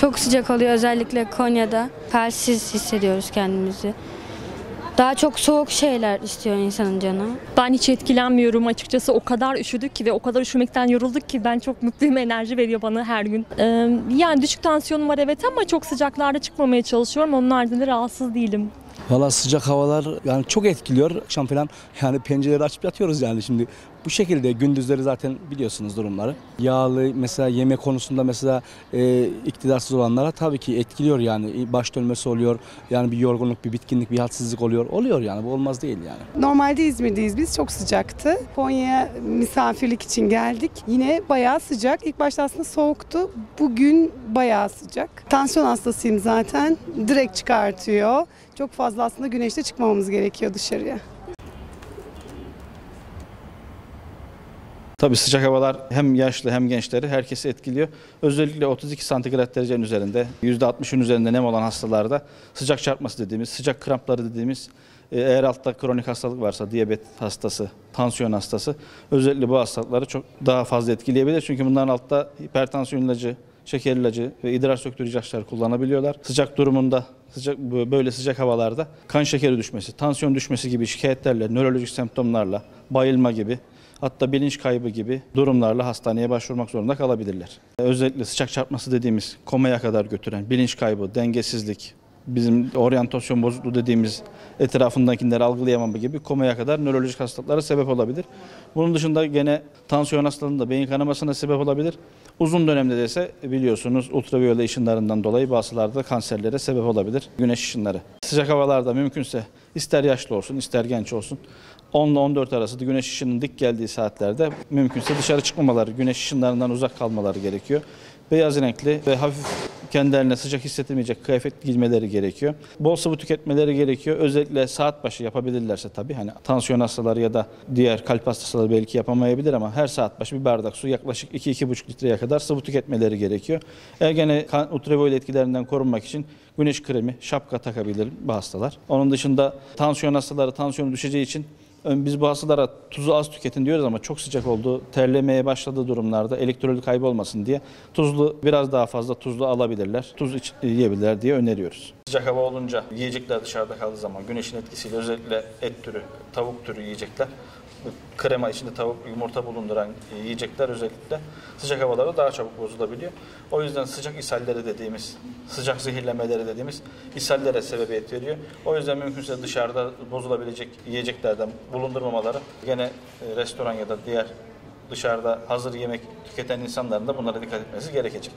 Çok sıcak oluyor, özellikle Konya'da. Felsiz hissediyoruz kendimizi. Daha çok soğuk şeyler istiyor insanın canı. Ben hiç etkilenmiyorum açıkçası. O kadar üşüdük ki ve o kadar üşümekten yorulduk ki ben çok mutluyum. Enerji veriyor bana her gün. Yani düşük tansiyonum var evet ama çok sıcaklarda çıkmamaya çalışıyorum. Onun haricinde rahatsız değilim. Valla sıcak havalar yani çok etkiliyor. Akşam falan yani pencereleri açıp yatıyoruz yani şimdi. Bu şekilde gündüzleri zaten biliyorsunuz durumları. Yağlı mesela yeme konusunda mesela iktidarsız olanlara tabii ki etkiliyor yani. Baş dönmesi oluyor. Yani bir yorgunluk, bir bitkinlik, bir halsizlik oluyor. Oluyor yani, bu olmaz değil yani. Normalde İzmir'deyiz biz. Çok sıcaktı. Konya'ya misafirlik için geldik. Yine bayağı sıcak. İlk başta aslında soğuktu. Bugün bayağı sıcak. Tansiyon hastasıyım zaten. Direkt çıkartıyor. Çok fazla aslında güneşte çıkmamamız gerekiyor dışarıya. Tabii sıcak havalar hem yaşlı hem gençleri, herkesi etkiliyor. Özellikle 32 santigrat derecenin üzerinde, %60'ın üzerinde nem olan hastalarda sıcak çarpması dediğimiz, sıcak krampları dediğimiz, eğer altta kronik hastalık varsa, diyabet hastası, tansiyon hastası, özellikle bu hastalıkları çok daha fazla etkileyebilir. Çünkü bunların altta hipertansiyon ilacı, şeker ilacı ve idrar söktürücü ilaçlar kullanabiliyorlar. Sıcak durumunda, böyle sıcak havalarda kan şekeri düşmesi, tansiyon düşmesi gibi şikayetlerle, nörolojik semptomlarla, bayılma gibi, hatta bilinç kaybı gibi durumlarla hastaneye başvurmak zorunda kalabilirler. Özellikle sıcak çarpması dediğimiz komaya kadar götüren bilinç kaybı, dengesizlik, bizim oryantasyon bozukluğu dediğimiz etrafındakileri algılayamama gibi komaya kadar nörolojik hastalıklara sebep olabilir. Bunun dışında gene tansiyon hastalığında beyin kanamasına sebep olabilir. Uzun dönemde de ise biliyorsunuz ultraviyole ışınlarından dolayı bazılarda kanserlere sebep olabilir. Güneş ışınları. Sıcak havalarda mümkünse ister yaşlı olsun ister genç olsun 10 ile 14 arası güneş ışının dik geldiği saatlerde mümkünse dışarı çıkmamaları, güneş ışınlarından uzak kalmaları gerekiyor. Beyaz renkli ve hafif kendilerine sıcak hissetmeyecek kıyafet giymeleri gerekiyor. Bol sıvı tüketmeleri gerekiyor. Özellikle saat başı yapabilirlerse tabii hani tansiyon hastaları ya da diğer kalp hastaları belki yapamayabilir ama her saat başı bir bardak su yaklaşık 2-2,5 litreye kadar sıvı tüketmeleri gerekiyor. Eğer gene ultraviyole etkilerinden korunmak için güneş kremi, şapka takabilir bu hastalar. Onun dışında tansiyon hastaları tansiyonu düşeceği için biz bu hastalara tuzu az tüketin diyoruz ama çok sıcak olduğu, terlemeye başladığı durumlarda elektrolit kaybı olmasın diye tuzlu, biraz daha fazla tuzlu alabilirler, tuz yiyebilirler diye öneriyoruz. Sıcak hava olunca yiyecekler dışarıda kaldığı zaman güneşin etkisiyle özellikle et türü, tavuk türü yiyecekler, krema içinde tavuk, yumurta bulunduran yiyecekler özellikle sıcak havalarda daha çabuk bozulabiliyor. O yüzden sıcak ishalleri dediğimiz, sıcak zehirlemeleri dediğimiz ishallere sebebiyet veriyor. O yüzden mümkünse dışarıda bozulabilecek yiyeceklerden bulundurmamaları, gene restoran ya da diğer dışarıda hazır yemek tüketen insanların da bunlara dikkat etmesi gerekecek.